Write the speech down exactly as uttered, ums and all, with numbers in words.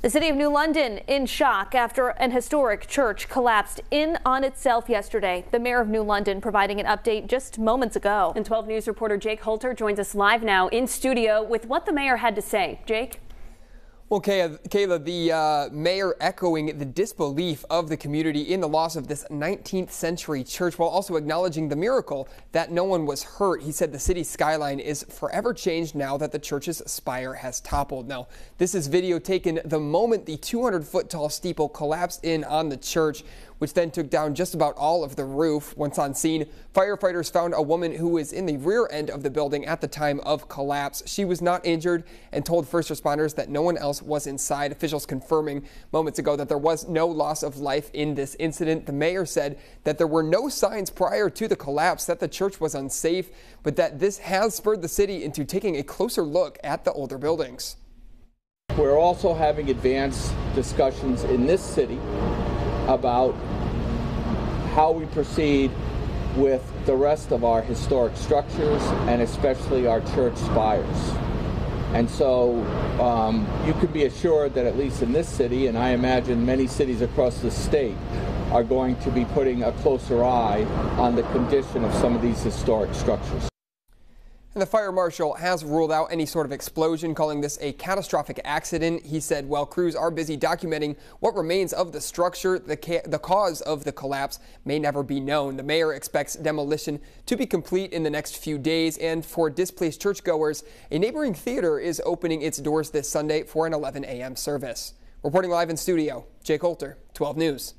The city of New London in shock after an historic church collapsed in on itself yesterday. The mayor of New London providing an update just moments ago. And twelve News reporter Jake Holter joins us live now in studio with what the mayor had to say. Jake? Well, Kayla, the uh, mayor echoing the disbelief of the community in the loss of this nineteenth century church while also acknowledging the miracle that no one was hurt. He said the city skyline is forever changed now that the church's spire has toppled. Now, this is video taken the moment the two hundred foot tall steeple collapsed in on the church, which then took down just about all of the roof. Once on scene, firefighters found a woman who was in the rear end of the building at the time of collapse. She was not injured and told first responders that no one else was inside. Officials confirming moments ago that there was no loss of life in this incident. The mayor said that there were no signs prior to the collapse that the church was unsafe, but that this has spurred the city into taking a closer look at the older buildings. We're also having advanced discussions in this city about how we proceed with the rest of our historic structures and especially our church spires. And so um, you could be assured that at least in this city, and I imagine many cities across the state, are going to be putting a closer eye on the condition of some of these historic structures. And the fire marshal has ruled out any sort of explosion, calling this a catastrophic accident. He said while crews are busy documenting what remains of the structure, the, ca the cause of the collapse may never be known. The mayor expects demolition to be complete in the next few days. And for displaced churchgoers, a neighboring theater is opening its doors this Sunday for an eleven a m service. Reporting live in studio, Jake Holter, twelve News.